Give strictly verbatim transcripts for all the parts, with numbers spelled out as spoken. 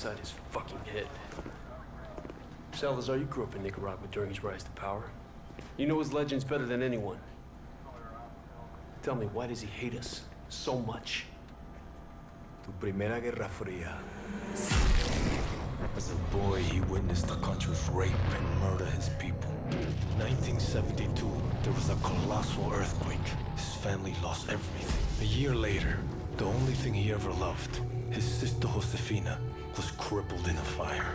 inside his fucking head. Salazar, you grew up in Nicaragua during his rise to power. You know his legends better than anyone. Tell me, why does he hate us so much? Tu primera guerra fría. As a boy, he witnessed the country's rape and murder his people. In nineteen seventy-two, there was a colossal earthquake. His family lost everything. A year later, the only thing he ever loved, his sister Josefina, was crippled in a fire.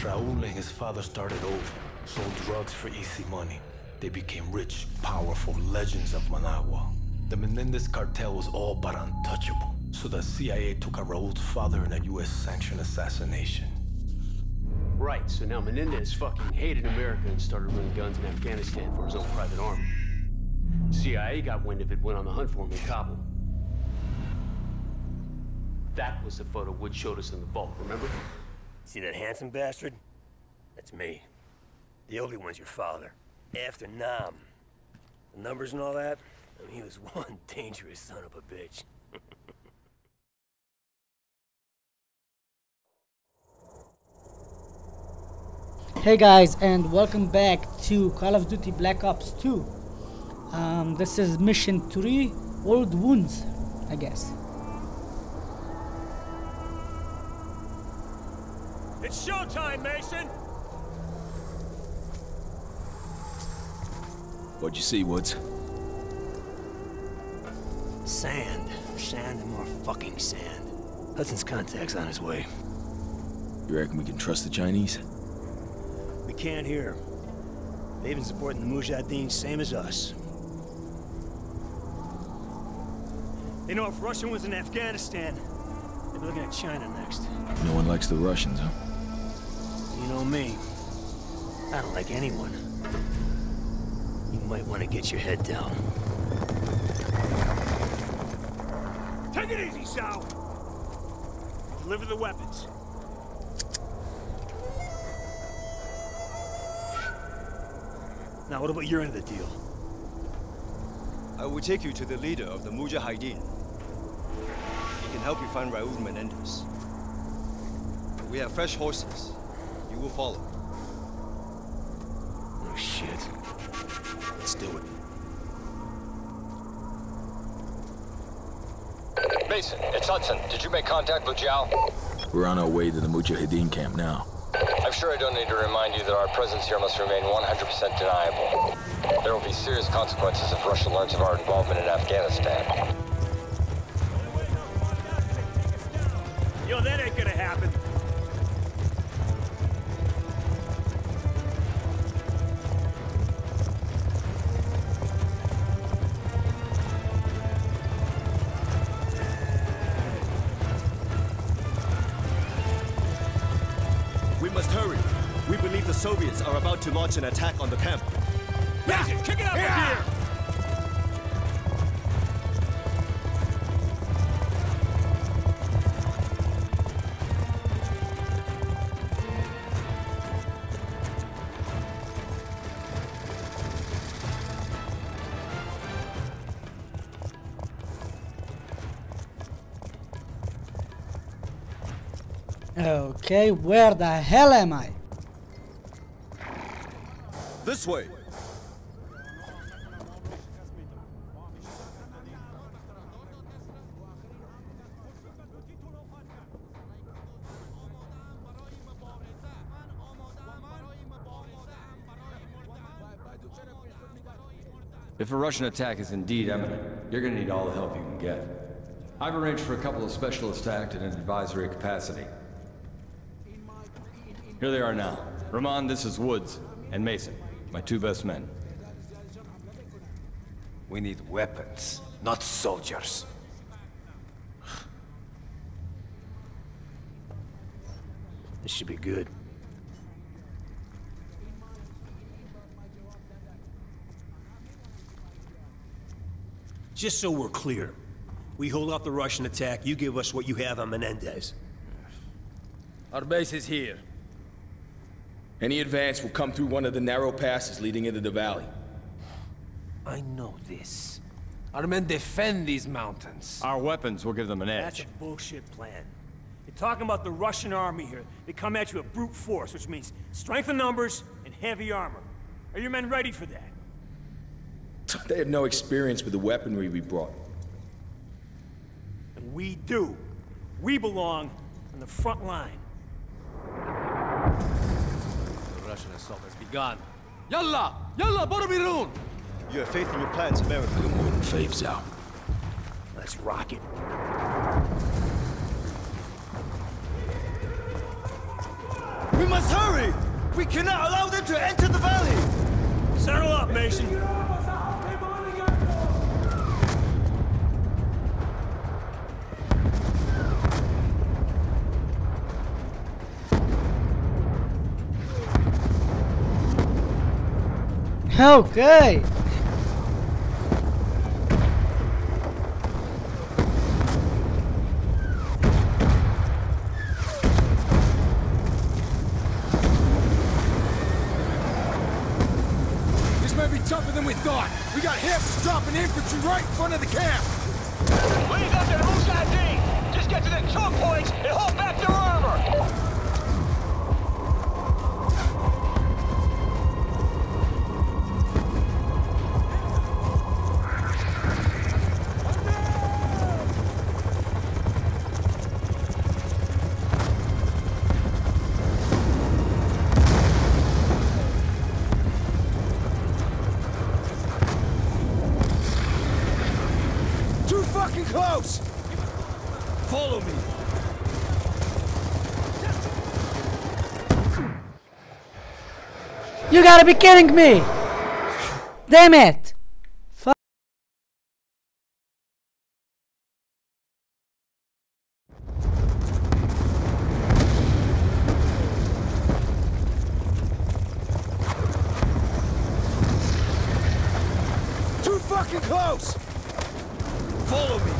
Raul and his father started over, sold drugs for easy money. They became rich, powerful legends of Managua. The Menendez cartel was all but untouchable, so the C I A took out Raul's father in a U S sanctioned assassination. Right, so now Menendez fucking hated America and started running guns in Afghanistan for his own private army. C I A got wind of it, went on the hunt for him in Kabul. That was the photo Wood showed us in the vault, remember? See that handsome bastard? That's me. The only one's your father. After Nam. The numbers and all that? I mean, he was one dangerous son of a bitch. Hey guys, and welcome back to Call of Duty Black Ops two. Um, this is mission three, old wounds, I guess. It's showtime, Mason! What'd you see, Woods? Sand. Sand and more fucking sand. Hudson's contact's on his way. You reckon we can trust the Chinese? We can't here. They've been supporting the Mujahideen same as us. They know if Russia was in Afghanistan, they'd be looking at China next. No one likes the Russians, huh? You know me. I don't like anyone. You might want to get your head down. Take it easy, Zhao! Deliver the weapons. Now, what about your end of the deal? I will take you to the leader of the Mujahideen. He can help you find Raul Menendez. We have fresh horses. You will follow. Oh, shit. Let's do it. Mason, it's Hudson. Did you make contact with Zhao? We're on our way to the Mujahideen camp now. I'm sure I don't need to remind you that our presence here must remain one hundred percent deniable. There will be serious consequences if Russia learns of our involvement in Afghanistan. Yo, that ain't gonna happen. Soviets are about to launch an attack on the camp. Yeah. Mason, kick it out yeah. from here! Okay, where the hell am I? This way. If a Russian attack is indeed imminent, you're going to need all the help you can get. I've arranged for a couple of specialists to act in an advisory capacity. Here they are now. Ramon, this is Woods, and Mason. My two best men. We need weapons, not soldiers. This should be good. Just so we're clear, we hold off the Russian attack, you give us what you have on Menendez. Our base is here. Any advance will come through one of the narrow passes leading into the valley. I know this. Our men defend these mountains. Our weapons will give them an edge. That's a bullshit plan. You're talking about the Russian army here. They come at you with brute force, which means strength in numbers and heavy armor. Are your men ready for that? They had no experience with the weaponry we brought. And we do. We belong on the front line. The Russian assault has begun. Yalla! Yalla, Boromirun! You have faith in your plans, America. You're more than faith, Zhao. Let's rock it. We must hurry! We cannot allow them to enter the valley! Settle up, Mason! Okay! Dropping infantry right in front of the camp! We got their Mujahideen! Just get to their choke points and hold back their armor! Close! Follow me! You gotta be kidding me! Damn it! Fuck. Too fucking close! Follow me!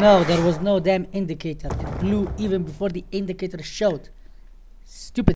No, there was no damn indicator. It blew even before the indicator showed. Stupid.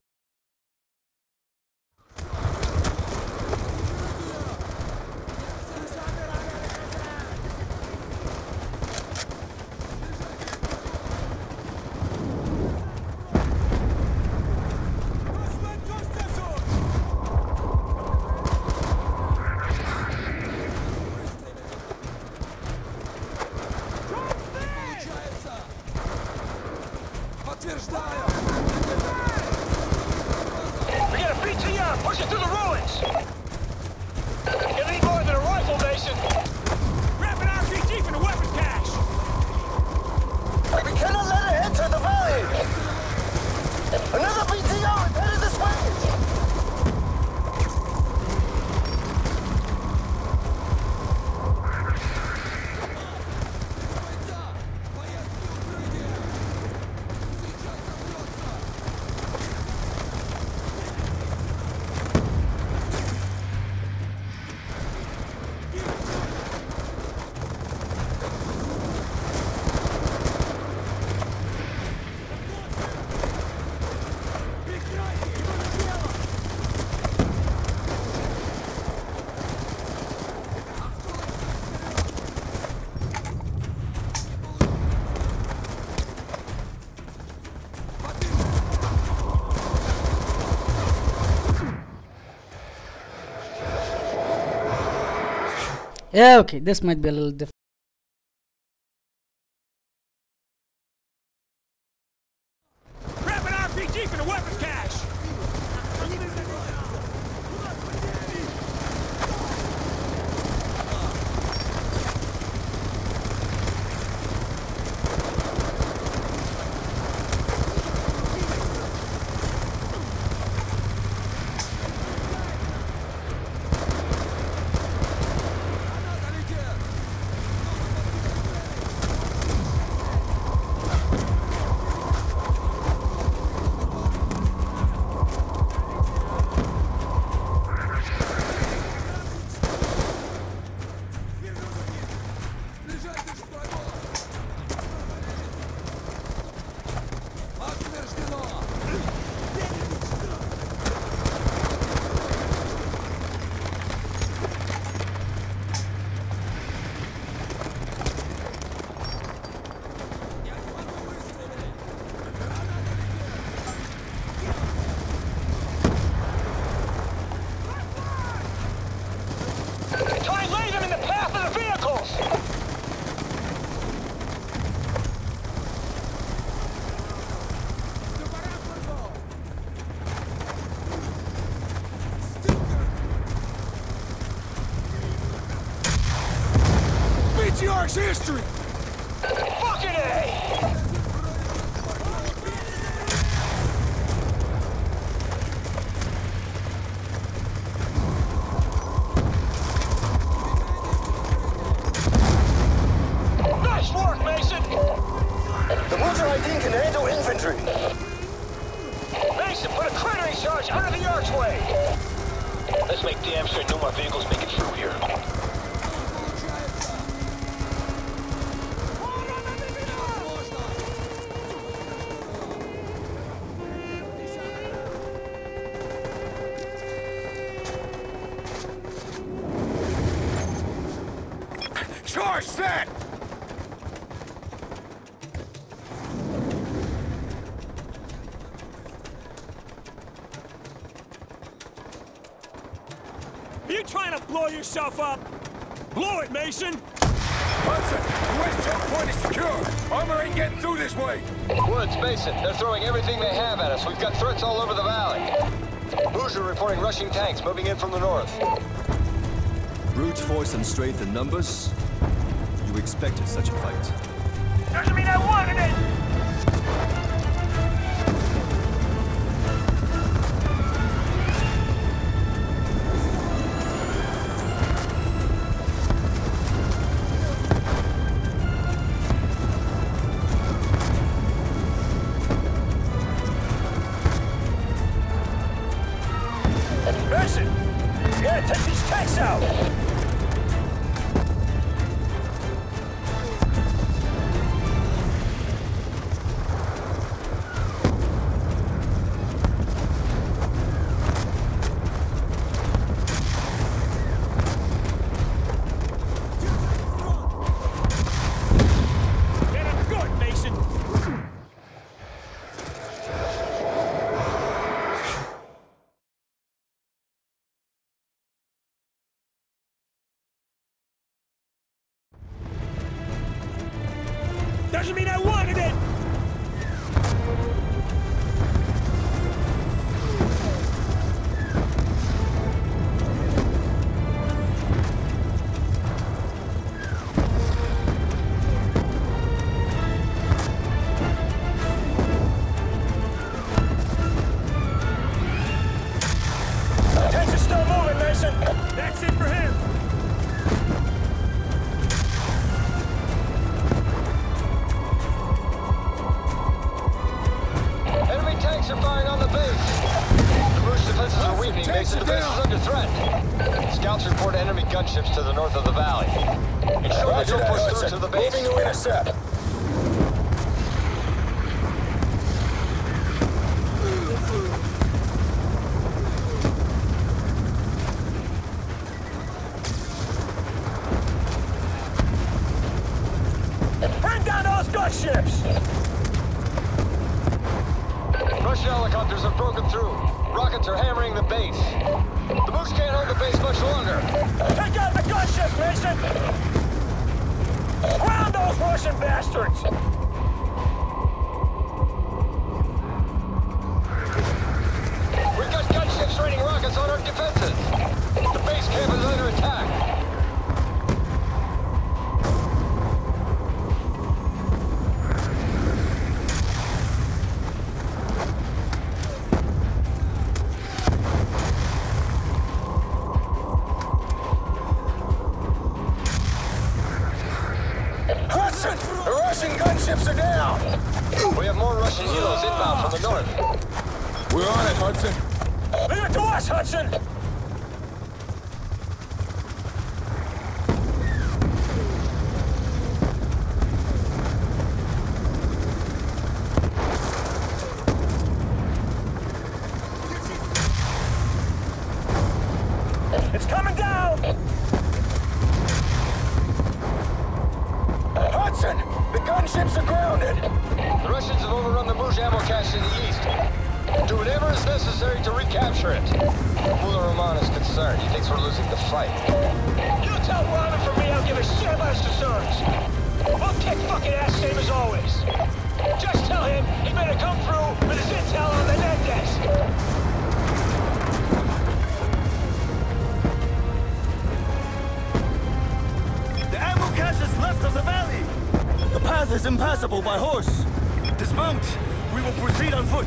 Yeah, okay, this might be a little different. Grab an R P G for the weapon cache! is history! Fucking A! Blow yourself up! Blow it, Mason! Hudson, the west choke point is secure! Armor ain't getting through this way! Woods, Mason, they're throwing everything they have at us. We've got threats all over the valley. Hoosier reporting rushing tanks moving in from the north. Brute force and strength in numbers? You expected such a fight. Doesn't mean I wanted it! Doesn't mean I wanted it! Left of the possible by horse. Dismount. We will proceed on foot.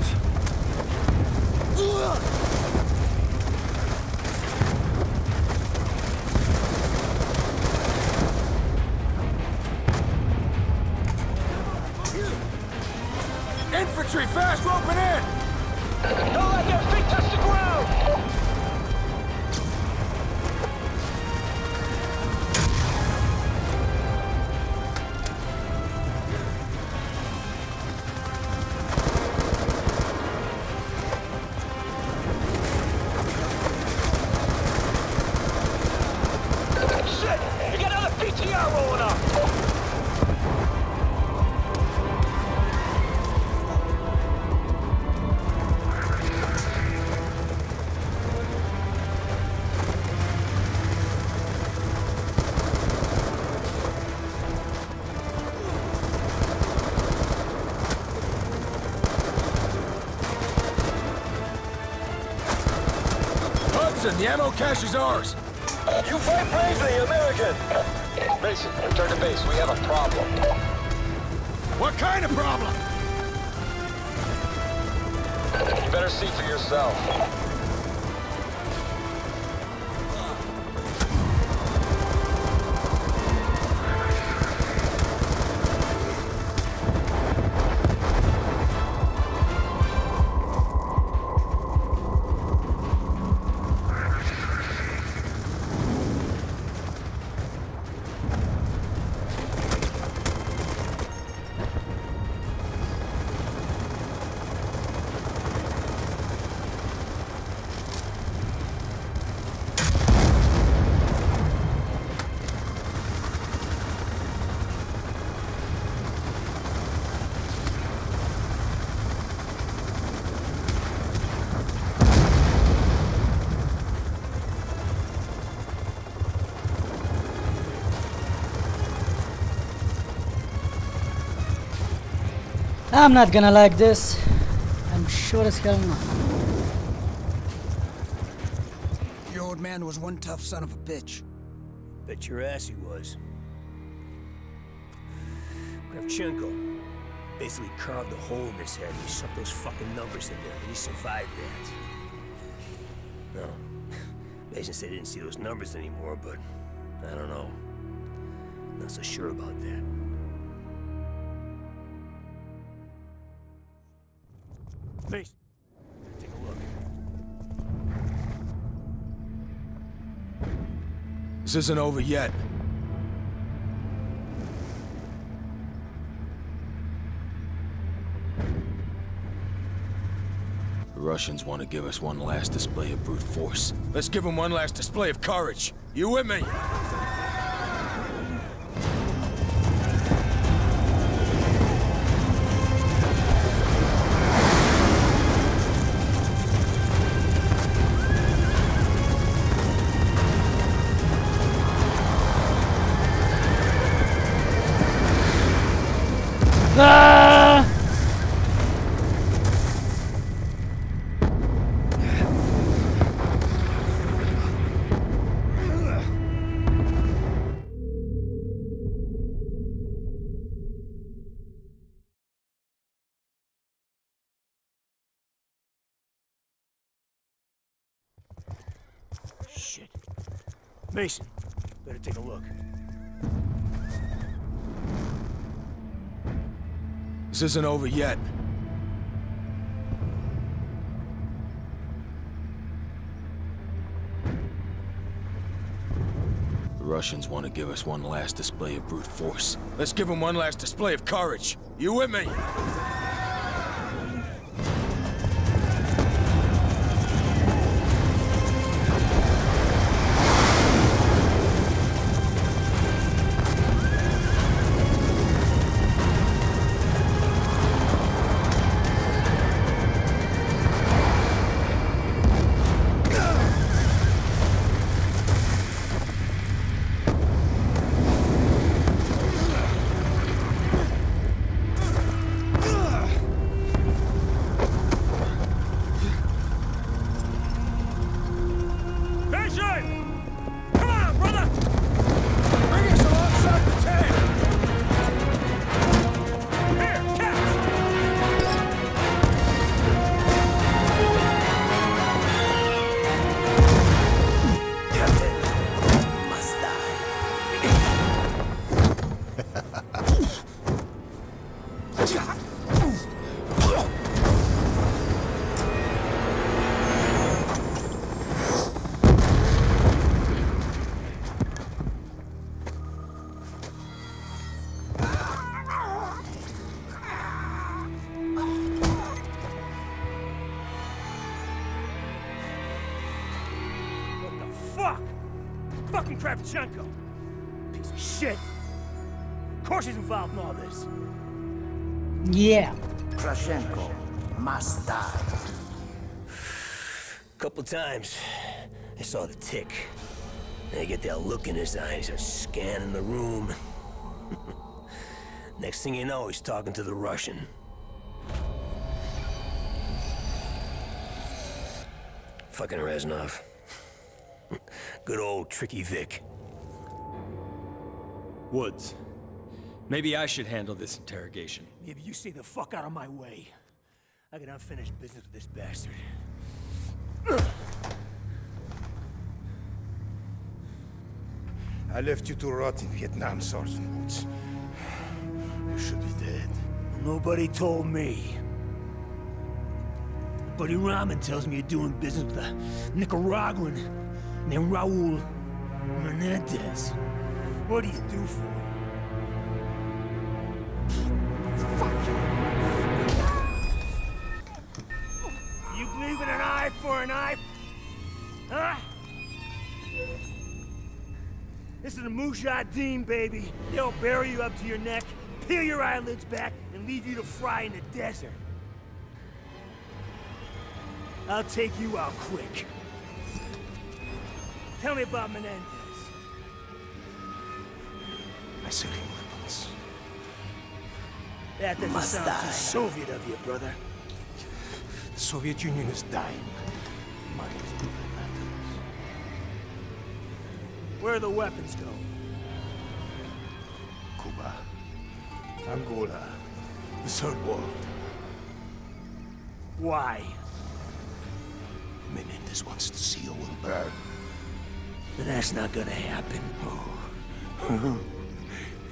Infantry, fast roping in! Don't let their feet touch the ground! The ammo cache is ours. You fight bravely, American. Mason, return to base. We have a problem. What kind of problem? You better see for yourself. I'm not gonna like this. I'm sure as hell not. Your old man was one tough son of a bitch. Bet your ass he was. Kravchenko basically carved a hole in his head and he shoved those fucking numbers in there, and he survived that. No. Mason said he didn't see those numbers anymore, but I don't know. Not so sure about that. Please, take a look. This isn't over yet. The Russians want to give us one last display of brute force. Let's give them one last display of courage. You with me? Shit. Mason, better take a look. This isn't over yet. The Russians want to give us one last display of brute force. Let's give them one last display of courage. You with me? Ugh! Fucking Kravchenko! Piece of shit! Of course he's involved in all this! Yeah! Kravchenko must die. Couple times, I saw the tick. I get that look in his eyes, he's scanning the room. Next thing you know, he's talking to the Russian. Fucking Reznov. Good old Tricky Vic. Woods, maybe I should handle this interrogation. Maybe you stay the fuck out of my way. I got unfinished business with this bastard. I left you to rot in Vietnam, Sergeant Woods. You should be dead. Nobody told me. Buddy Ramon tells me you're doing business with a Nicaraguan named Raul Menendez. What do you do for him? Fuck! You believe in an eye for an eye? Huh? This is the Mujahideen, baby. They'll bury you up to your neck, peel your eyelids back, and leave you to fry in the desert. I'll take you out quick. Tell me about Menendez. I sell him weapons. That doesn't sound too Soviet of you, brother. The Soviet Union is dying. Money is all that matters. Where are the weapons going? Cuba, Angola, the Third World. Why? Menendez wants to see a world burn. But that's not gonna happen. Oh.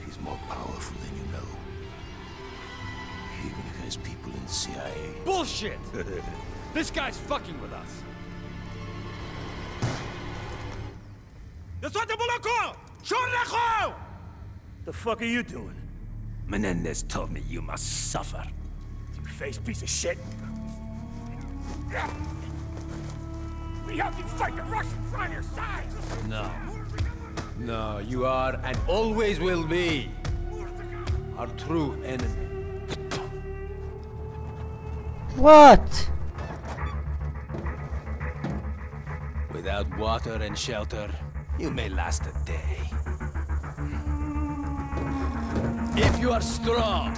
He's more powerful than you know. He even has people in the C I A. Bullshit! This guy's fucking with us. The fuck are you doing? Menendez told me you must suffer. You face piece of shit. We help you fight the Russians on your side! No. No, you are and always will be our true enemy. What? Without water and shelter, you may last a day. If you are strong,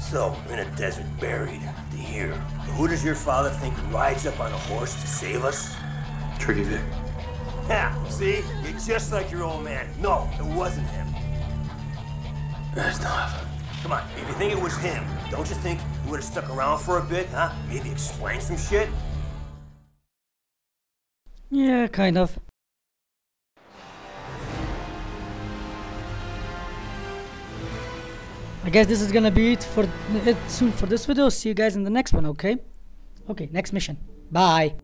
so, in a desert buried, to here. Who does your father think rides up on a horse to save us? Tricky Vic. Yeah, see? You're just like your old man. No, it wasn't him. That's not. Come on, if you think it was him, don't you think he would have stuck around for a bit, huh? Maybe explain some shit? Yeah, kind of. I guess this is gonna be it for it soon for this video. See you guys in the next one, okay? Okay, next mission. Bye.